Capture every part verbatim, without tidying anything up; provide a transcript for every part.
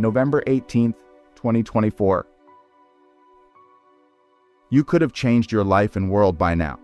November eighteenth, twenty twenty-four. You could have changed your life and world by now.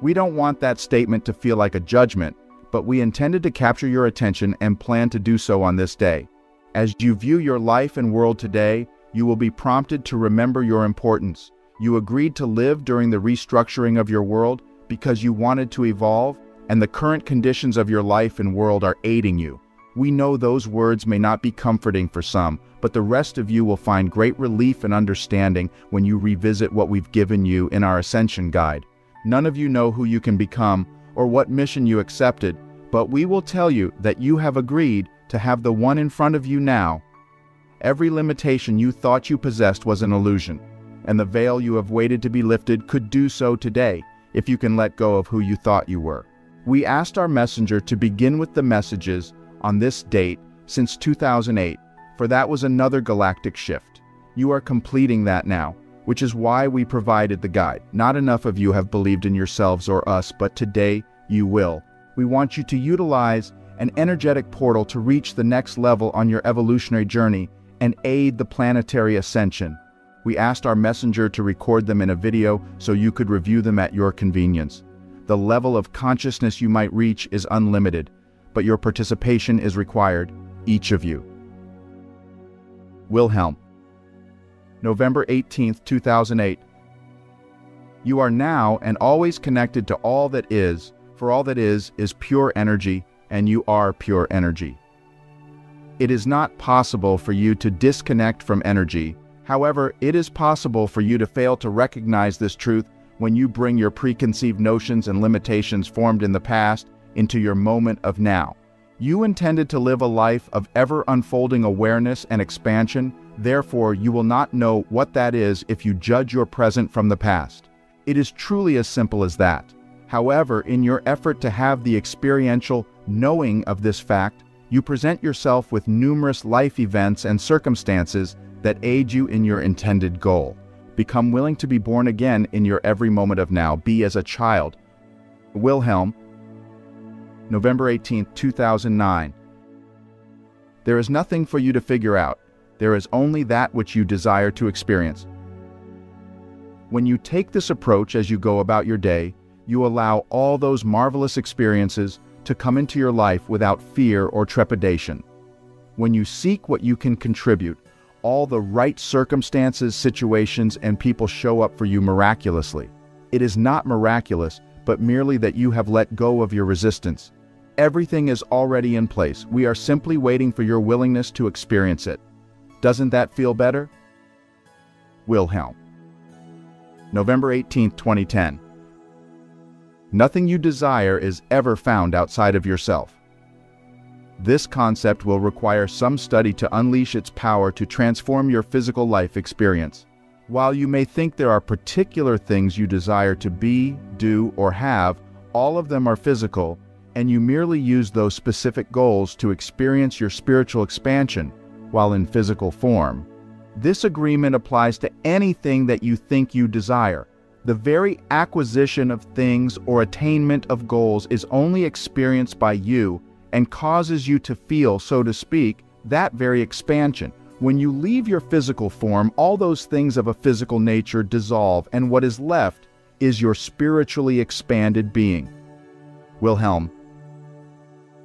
We don't want that statement to feel like a judgment, but we intended to capture your attention and plan to do so on this day. As you view your life and world today, you will be prompted to remember your importance. You agreed to live during the restructuring of your world because you wanted to evolve, and the current conditions of your life and world are aiding you. We know those words may not be comforting for some, but the rest of you will find great relief and understanding when you revisit what we've given you in our Ascension Guide. None of you know who you can become or what mission you accepted, but we will tell you that you have agreed to have the one in front of you now. Every limitation you thought you possessed was an illusion, and the veil you have waited to be lifted could do so today if you can let go of who you thought you were. We asked our messenger to begin with the messages on this date since two thousand eight, for that was another galactic shift. You are completing that now, which is why we provided the guide. Not enough of you have believed in yourselves or us, but today you will. We want you to utilize an energetic portal to reach the next level on your evolutionary journey and aid the planetary ascension. We asked our messenger to record them in a video so you could review them at your convenience. The level of consciousness you might reach is unlimited, but your participation is required, each of you. Wilhelm, November eighteenth, two thousand eight. You are now and always connected to all that is, for all that is is pure energy, and you are pure energy. It is not possible for you to disconnect from energy. However, it is possible for you to fail to recognize this truth when you bring your preconceived notions and limitations formed in the past into your moment of now. You intended to live a life of ever-unfolding awareness and expansion, therefore you will not know what that is if you judge your present from the past. It is truly as simple as that. However, in your effort to have the experiential knowing of this fact, you present yourself with numerous life events and circumstances that aid you in your intended goal. Become willing to be born again in your every moment of now. Be as a child. Wilhelm, November eighteenth, two thousand nine. There is nothing for you to figure out. There is only that which you desire to experience. When you take this approach as you go about your day, you allow all those marvelous experiences to come into your life without fear or trepidation. When you seek what you can contribute, all the right circumstances, situations, and people show up for you miraculously. It is not miraculous, but merely that you have let go of your resistance. Everything is already in place. We are simply waiting for your willingness to experience it. Doesn't that feel better? Wilhelm, November eighteenth, twenty ten. Nothing you desire is ever found outside of yourself. This concept will require some study to unleash its power to transform your physical life experience. While you may think there are particular things you desire to be, do, or have, all of them are physical, and you merely use those specific goals to experience your spiritual expansion while in physical form. This agreement applies to anything that you think you desire. The very acquisition of things or attainment of goals is only experienced by you and causes you to feel, so to speak, that very expansion. When you leave your physical form, all those things of a physical nature dissolve, and what is left is your spiritually expanded being. Wilhelm,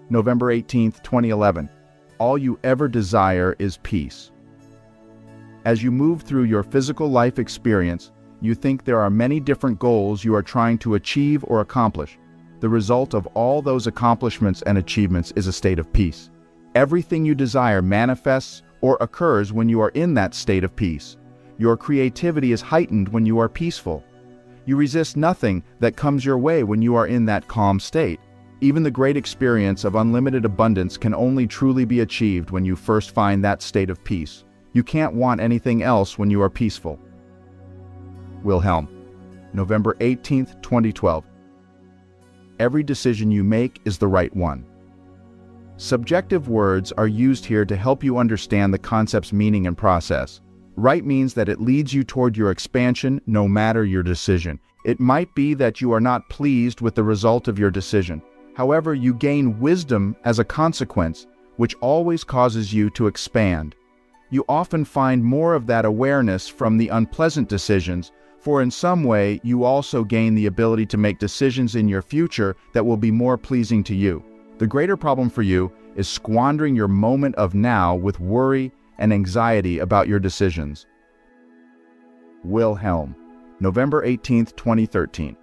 November eighteenth, twenty eleven. All you ever desire is peace. As you move through your physical life experience, you think there are many different goals you are trying to achieve or accomplish. The result of all those accomplishments and achievements is a state of peace. Everything you desire manifests or occurs when you are in that state of peace. Your creativity is heightened when you are peaceful. You resist nothing that comes your way when you are in that calm state. Even the great experience of unlimited abundance can only truly be achieved when you first find that state of peace. You can't want anything else when you are peaceful. Wilhelm, November eighteenth, twenty twelve. Every decision you make is the right one. Subjective words are used here to help you understand the concept's meaning and process. Right means that it leads you toward your expansion, no matter your decision. It might be that you are not pleased with the result of your decision. However, you gain wisdom as a consequence, which always causes you to expand. You often find more of that awareness from the unpleasant decisions, for in some way you also gain the ability to make decisions in your future that will be more pleasing to you. The greater problem for you is squandering your moment of now with worry and anxiety about your decisions. Wilhelm, November eighteenth, twenty thirteen.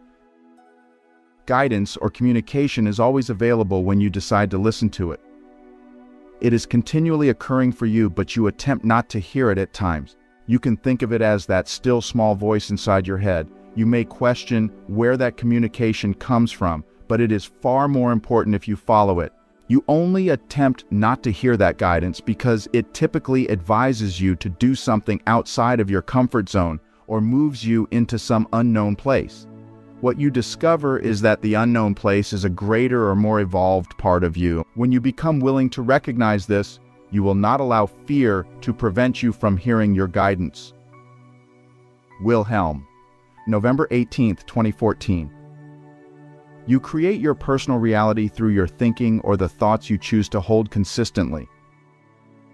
Guidance or communication is always available when you decide to listen to it. It is continually occurring for you, but you attempt not to hear it at times. You can think of it as that still small voice inside your head. You may question where that communication comes from, but it is far more important if you follow it. You only attempt not to hear that guidance because it typically advises you to do something outside of your comfort zone or moves you into some unknown place. What you discover is that the unknown place is a greater or more evolved part of you. When you become willing to recognize this, you will not allow fear to prevent you from hearing your guidance. Wilhelm, November eighteenth, twenty fourteen. You create your personal reality through your thinking or the thoughts you choose to hold consistently.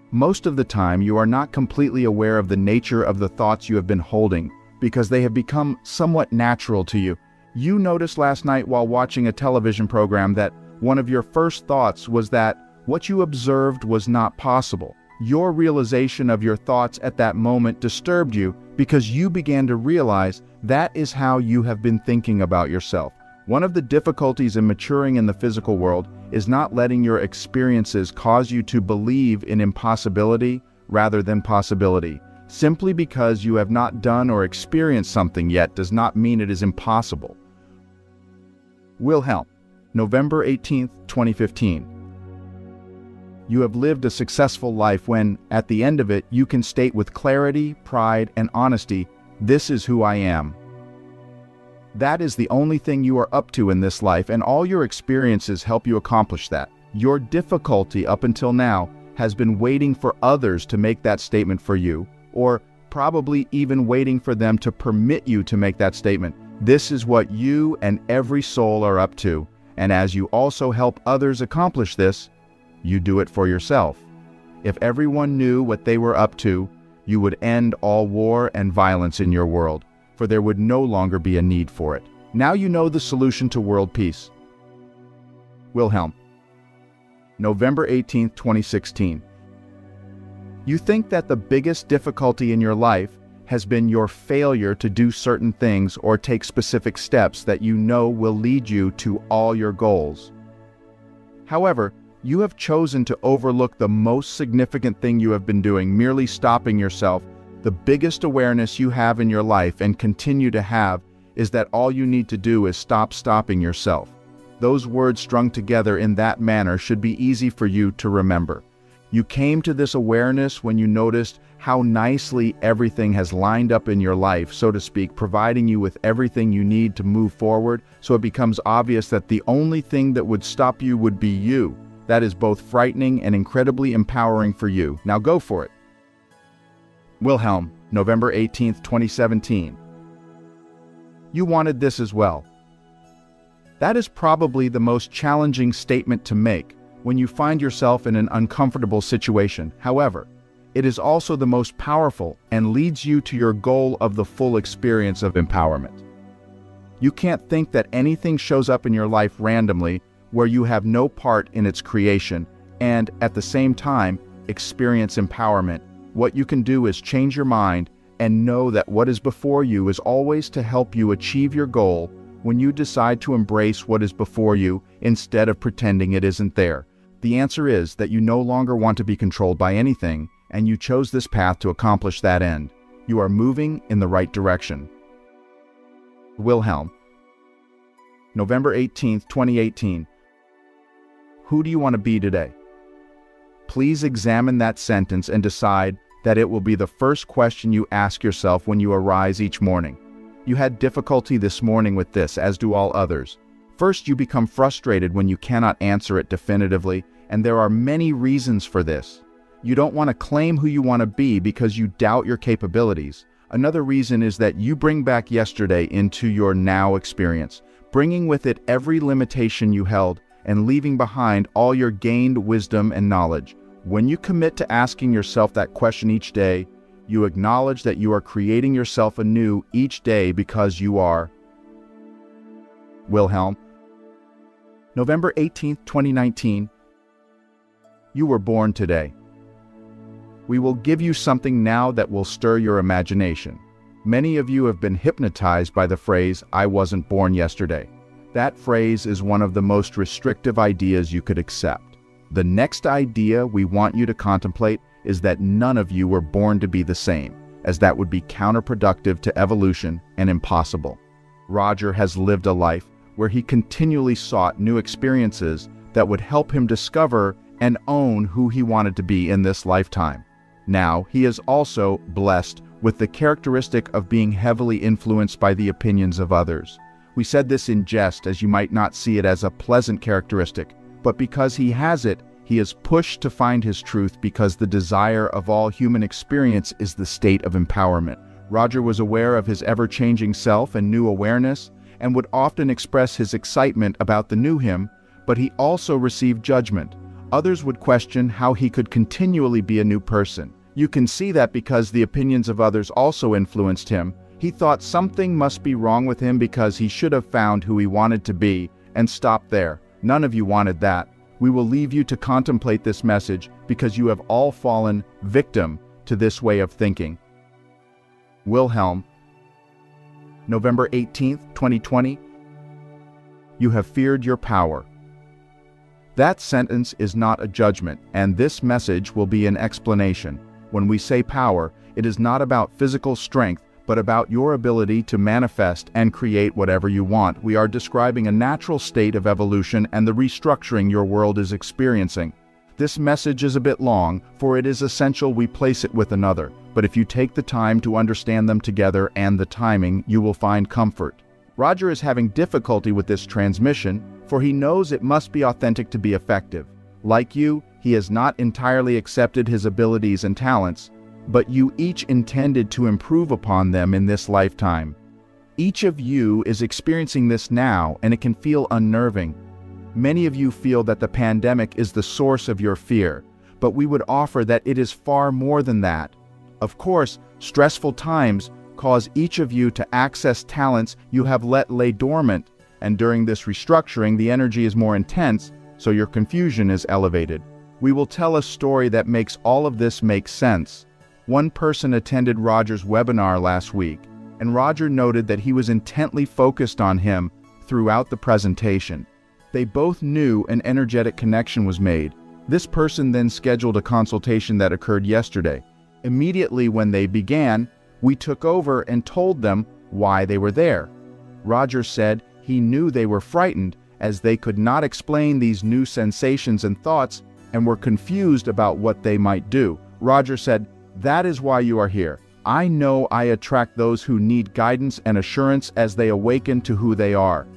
Most of the time, you are not completely aware of the nature of the thoughts you have been holding because they have become somewhat natural to you. You noticed last night while watching a television program that one of your first thoughts was that what you observed was not possible. Your realization of your thoughts at that moment disturbed you because you began to realize that is how you have been thinking about yourself. One of the difficulties in maturing in the physical world is not letting your experiences cause you to believe in impossibility rather than possibility. Simply because you have not done or experienced something yet does not mean it is impossible. Wilhelm, November eighteenth, twenty fifteen. You have lived a successful life when, at the end of it, you can state with clarity, pride, and honesty, "This is who I am." That is the only thing you are up to in this life, and all your experiences help you accomplish that. Your difficulty up until now has been waiting for others to make that statement for you, or probably even waiting for them to permit you to make that statement. This is what you and every soul are up to, and as you also help others accomplish this, you do it for yourself. If everyone knew what they were up to, you would end all war and violence in your world, for there would no longer be a need for it. Now you know the solution to world peace. Wilhelm, November eighteenth, twenty sixteen. You think that the biggest difficulty in your life has been your failure to do certain things or take specific steps that you know will lead you to all your goals. However, you have chosen to overlook the most significant thing you have been doing, merely stopping yourself. The biggest awareness you have in your life and continue to have is that all you need to do is stop stopping yourself. Those words strung together in that manner should be easy for you to remember. You came to this awareness when you noticed how nicely everything has lined up in your life, so to speak, providing you with everything you need to move forward, so it becomes obvious that the only thing that would stop you would be you. That is both frightening and incredibly empowering for you. Now go for it. Wilhelm, November eighteenth, twenty seventeen. You wanted this as well. That is probably the most challenging statement to make when you find yourself in an uncomfortable situation. However, it is also the most powerful and leads you to your goal of the full experience of empowerment. You can't think that anything shows up in your life randomly where you have no part in its creation and, at the same time, experience empowerment. What you can do is change your mind and know that what is before you is always to help you achieve your goal when you decide to embrace what is before you instead of pretending it isn't there. The answer is that you no longer want to be controlled by anything, and you chose this path to accomplish that end. You are moving in the right direction. Wilhelm, November eighteenth, twenty eighteen. Who do you want to be today? Please examine that sentence and decide that it will be the first question you ask yourself when you arise each morning. You had difficulty this morning with this, as do all others. First, you become frustrated when you cannot answer it definitively, and there are many reasons for this. You don't want to claim who you want to be because you doubt your capabilities. Another reason is that you bring back yesterday into your now experience, bringing with it every limitation you held and leaving behind all your gained wisdom and knowledge. When you commit to asking yourself that question each day, you acknowledge that you are creating yourself anew each day because you are Wilhelm. November eighteenth, twenty nineteen. You were born today. We will give you something now that will stir your imagination. Many of you have been hypnotized by the phrase, "I wasn't born yesterday." That phrase is one of the most restrictive ideas you could accept. The next idea we want you to contemplate is that none of you were born to be the same, as that would be counterproductive to evolution and impossible. Roger has lived a life where he continually sought new experiences that would help him discover and own who he wanted to be in this lifetime. Now, he is also blessed with the characteristic of being heavily influenced by the opinions of others. We said this in jest, as you might not see it as a pleasant characteristic, but because he has it, he is pushed to find his truth, because the desire of all human experience is the state of empowerment. Roger was aware of his ever-changing self and new awareness, and would often express his excitement about the new him, but he also received judgment. Others would question how he could continually be a new person. You can see that because the opinions of others also influenced him. He thought something must be wrong with him because he should have found who he wanted to be, and stopped there. None of you wanted that. We will leave you to contemplate this message because you have all fallen victim to this way of thinking. Wilhelm. November eighteenth, twenty twenty. You have feared your power. That sentence is not a judgment, and this message will be an explanation. When we say power, it is not about physical strength, but about your ability to manifest and create whatever you want. We are describing a natural state of evolution and the restructuring your world is experiencing. This message is a bit long, for it is essential we place it with another, but if you take the time to understand them together and the timing, you will find comfort. Roger is having difficulty with this transmission, for he knows it must be authentic to be effective. Like you, he has not entirely accepted his abilities and talents, but you each intended to improve upon them in this lifetime. Each of you is experiencing this now, and it can feel unnerving. Many of you feel that the pandemic is the source of your fear, but we would offer that it is far more than that. Of course, stressful times cause each of you to access talents you have let lay dormant, and during this restructuring the energy is more intense, so your confusion is elevated. We will tell a story that makes all of this make sense. One person attended Roger's webinar last week, and Roger noted that he was intently focused on him throughout the presentation. They both knew an energetic connection was made. This person then scheduled a consultation that occurred yesterday. Immediately when they began, we took over and told them why they were there. Roger said he knew they were frightened, as they could not explain these new sensations and thoughts, and were confused about what they might do. Roger said, "That is why you are here. I know I attract those who need guidance and assurance as they awaken to who they are."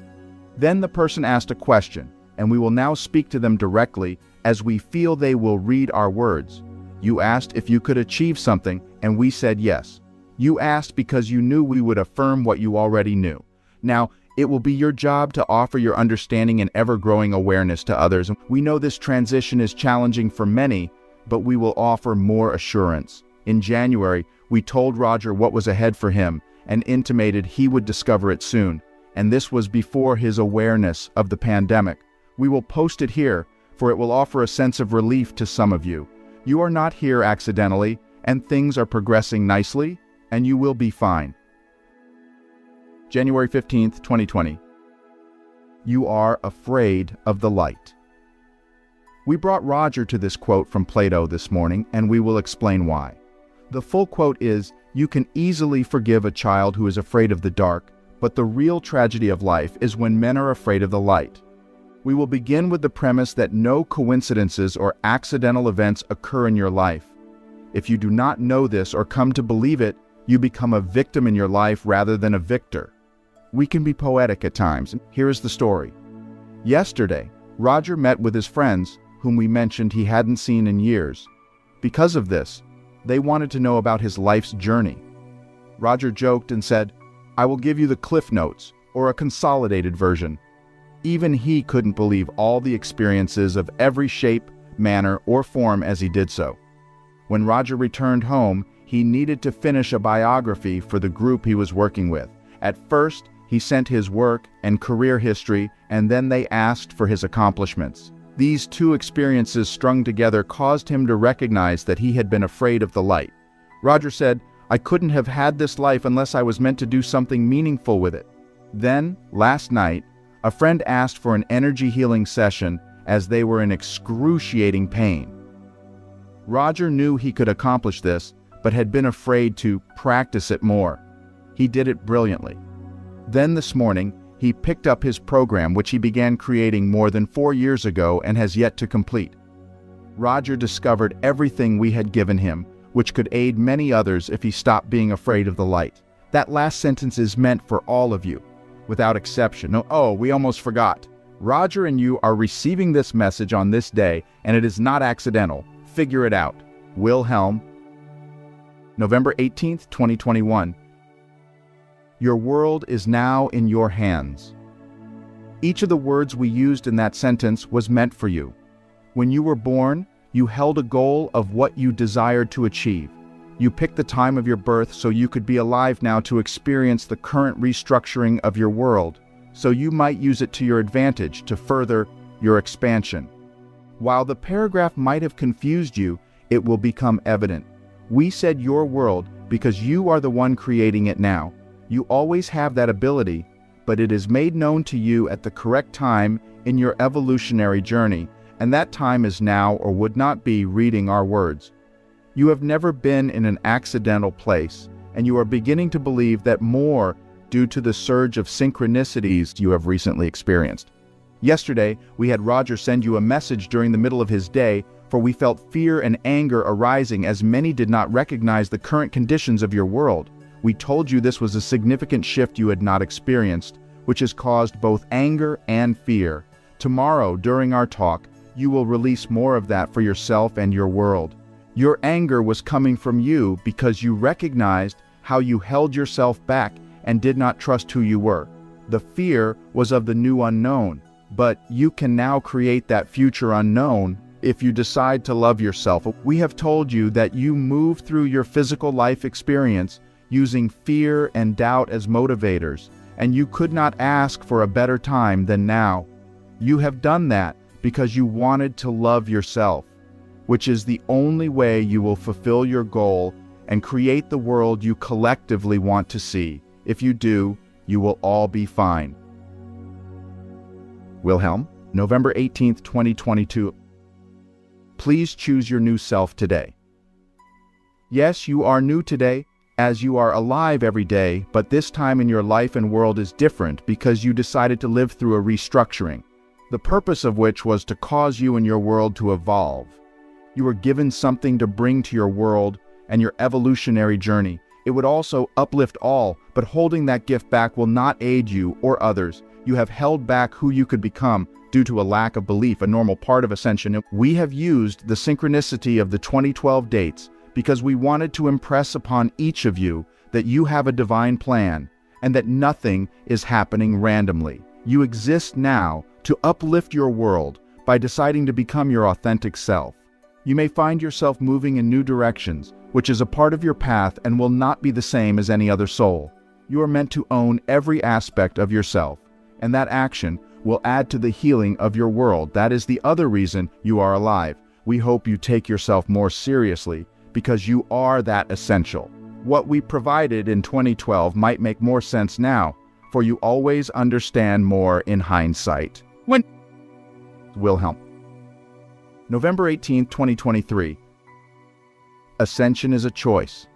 Then the person asked a question, and we will now speak to them directly, as we feel they will read our words. "You asked if you could achieve something, and we said yes. You asked because you knew we would affirm what you already knew. Now, it will be your job to offer your understanding and ever-growing awareness to others. We know this transition is challenging for many, but we will offer more assurance." In January, we told Roger what was ahead for him, and intimated he would discover it soon, and this was before his awareness of the pandemic. We will post it here, for it will offer a sense of relief to some of you. You are not here accidentally, and things are progressing nicely, and you will be fine. January fifteenth, twenty twenty. You are afraid of the light. We brought Roger to this quote from Plato this morning, and we will explain why. The full quote is, "You can easily forgive a child who is afraid of the dark, but the real tragedy of life is when men are afraid of the light." We will begin with the premise that no coincidences or accidental events occur in your life. If you do not know this or come to believe it, you become a victim in your life rather than a victor. We can be poetic at times. Here is the story. Yesterday, Roger met with his friends, whom we mentioned he hadn't seen in years. Because of this, they wanted to know about his life's journey. Roger joked and said, "I will give you the Cliff Notes, or a consolidated version." Even he couldn't believe all the experiences of every shape, manner, or form as he did so. When Roger returned home, he needed to finish a biography for the group he was working with. At first, he sent his work and career history, and then they asked for his accomplishments. These two experiences strung together caused him to recognize that he had been afraid of the light. Roger said, "I couldn't have had this life unless I was meant to do something meaningful with it." Then, last night, a friend asked for an energy healing session as they were in excruciating pain. Roger knew he could accomplish this, but had been afraid to practice it more. He did it brilliantly. Then this morning, he picked up his program, which he began creating more than four years ago and has yet to complete. Roger discovered everything we had given him, which could aid many others if he stopped being afraid of the light. That last sentence is meant for all of you, without exception. Oh, oh, we almost forgot. Roger and you are receiving this message on this day, and it is not accidental. Figure it out. Wilhelm. November eighteenth, twenty twenty-one. Your world is now in your hands. Each of the words we used in that sentence was meant for you. When you were born, you held a goal of what you desired to achieve. You picked the time of your birth so you could be alive now to experience the current restructuring of your world, so you might use it to your advantage to further your expansion. While the paragraph might have confused you, it will become evident. We said your world because you are the one creating it now. You always have that ability, but it is made known to you at the correct time in your evolutionary journey, and that time is now or would not be reading our words. You have never been in an accidental place, and you are beginning to believe that more due to the surge of synchronicities you have recently experienced. Yesterday, we had Roger send you a message during the middle of his day, for we felt fear and anger arising as many did not recognize the current conditions of your world. We told you this was a significant shift you had not experienced, which has caused both anger and fear. Tomorrow, during our talk, you will release more of that for yourself and your world. Your anger was coming from you because you recognized how you held yourself back and did not trust who you were. The fear was of the new unknown, but you can now create that future unknown if you decide to love yourself. We have told you that you move through your physical life experience using fear and doubt as motivators, and you could not ask for a better time than now. You have done that because you wanted to love yourself, which is the only way you will fulfill your goal and create the world you collectively want to see. If you do, you will all be fine. Wilhelm, November eighteenth, twenty twenty-two. Please choose your new self today. Yes, you are new today, as you are alive every day, but this time in your life and world is different because you decided to live through a restructuring, the purpose of which was to cause you and your world to evolve. You were given something to bring to your world and your evolutionary journey. It would also uplift all, but holding that gift back will not aid you or others. You have held back who you could become due to a lack of belief, a normal part of ascension. We have used the synchronicity of the twenty twelve dates because we wanted to impress upon each of you that you have a divine plan and that nothing is happening randomly. You exist now to uplift your world by deciding to become your authentic self. You may find yourself moving in new directions, which is a part of your path and will not be the same as any other soul. You are meant to own every aspect of yourself, and that action will add to the healing of your world. That is the other reason you are alive. We hope you take yourself more seriously, because you are that essential. What we provided in twenty twelve might make more sense now, for you always understand more in hindsight. When Wilhelm, November eighteenth, twenty twenty-three. Ascension is a choice.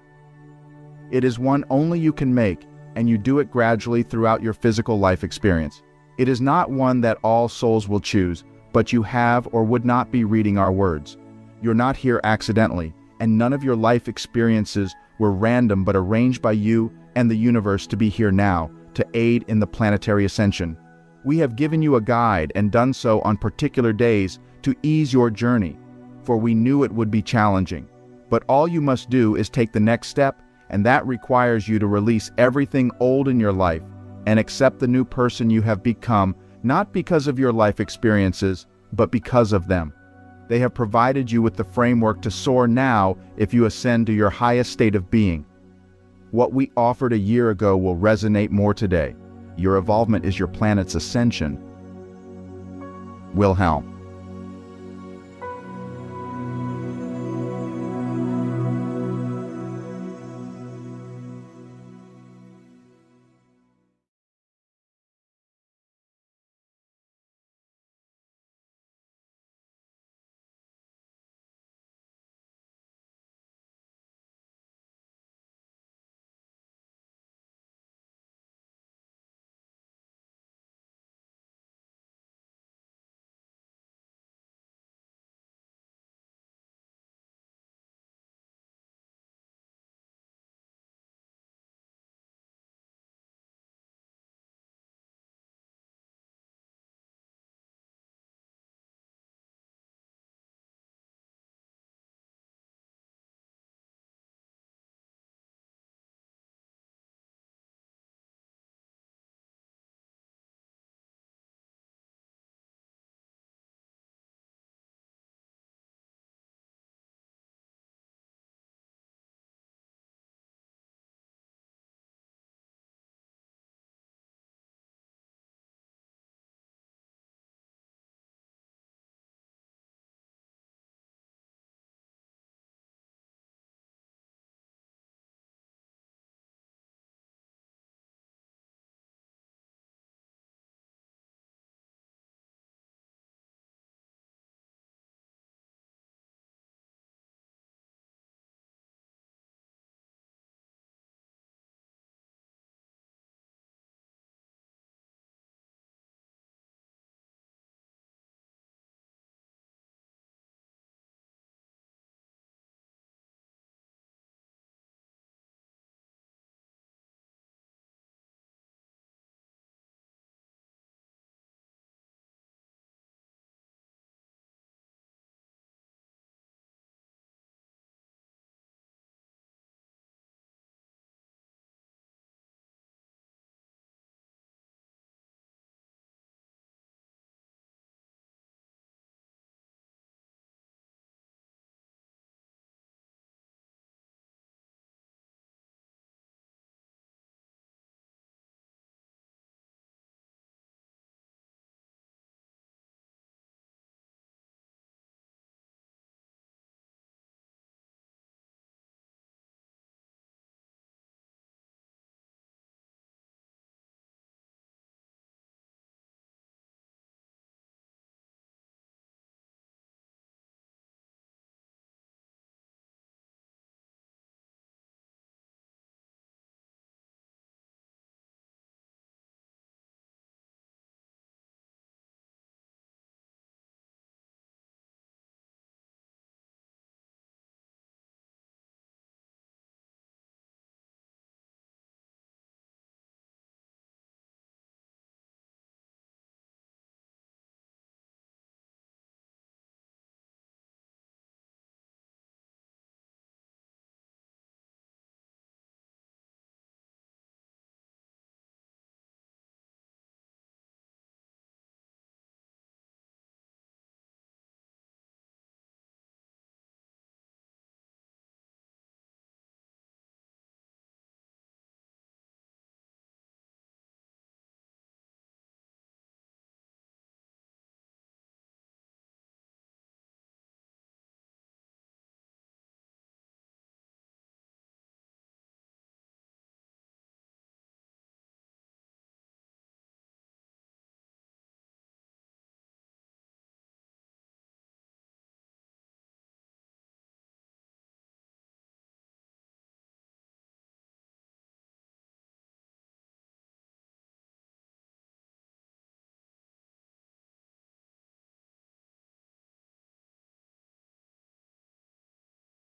It is one only you can make, and you do it gradually throughout your physical life experience. It is not one that all souls will choose, but you have or would not be reading our words. You're not here accidentally, and none of your life experiences were random but arranged by you and the universe to be here now, to aid in the planetary ascension. We have given you a guide and done so on particular days to ease your journey, for we knew it would be challenging. But all you must do is take the next step, and that requires you to release everything old in your life and accept the new person you have become not because of your life experiences, but because of them. They have provided you with the framework to soar now if you ascend to your highest state of being. What we offered a year ago will resonate more today. Your involvement is your planet's ascension. Wilhelm.